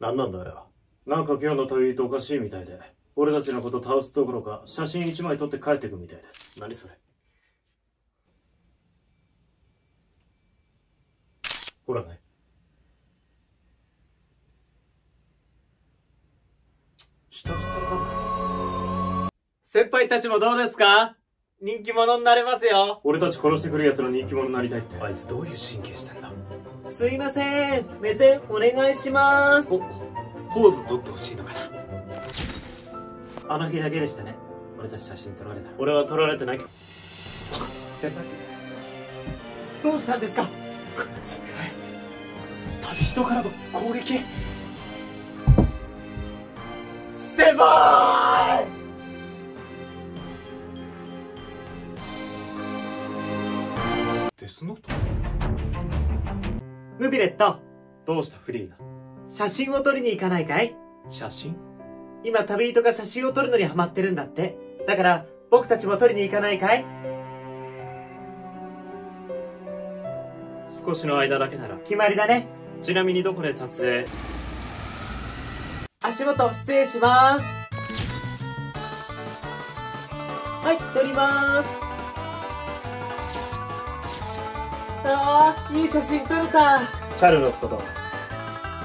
何なんだよ。なんか今日のトイートおかしいみたいで、俺たちのこと倒すどころか写真1枚撮って帰ってくみたいです。何それ。ほらね。下打ちされたんだよ。先輩たちもどうですか？人気者になれますよ。俺たち殺してくるやつの人気者になりたいって、あいつどういう神経してんだ。すいません、目線お願いします。お、ポーズ撮ってほしいのかな。あの日だけでしたね、俺たち写真撮られた。俺は撮られてないけど。先輩どうしたんですか？この時間旅人からの攻撃。狭い。デスノート。ムビレット、どうしたフリーダ。写真を撮りに行かないかい？写真？今旅人が写真を撮るのにハマってるんだって。だから僕たちも撮りに行かないかい？少しの間だけなら決まりだね。ちなみにどこで撮影？足元失礼します。はい、撮ります。あー、いい写真撮れた。シャルロットと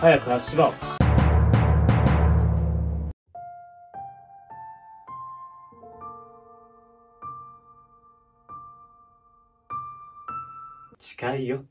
早く足場を。近いよ。